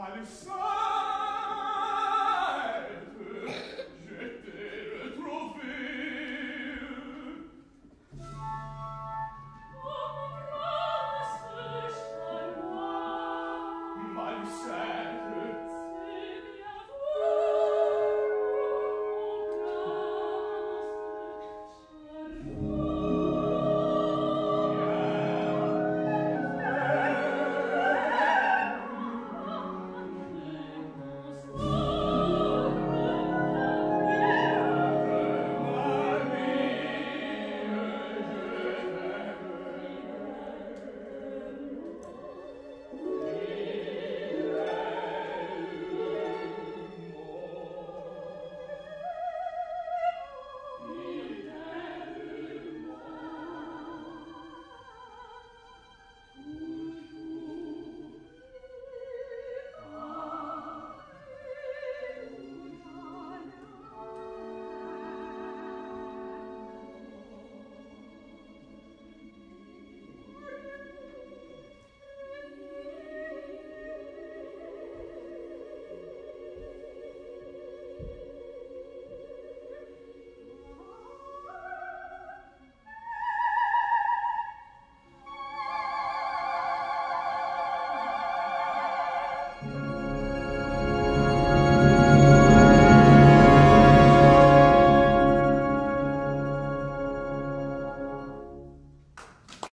Alexander.